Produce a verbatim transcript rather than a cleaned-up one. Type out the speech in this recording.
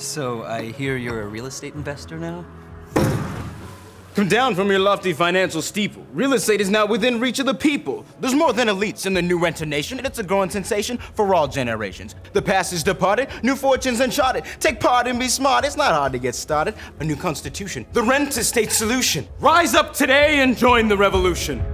So I hear you're a real estate investor now? Come down from your lofty financial steeple. Real estate is now within reach of the people. There's more than elites in the new renter nation, and it's a growing sensation for all generations. The past is departed, new fortunes uncharted. Take part and be smart, it's not hard to get started. A new constitution, the rent estate solution. Rise up today and join the revolution.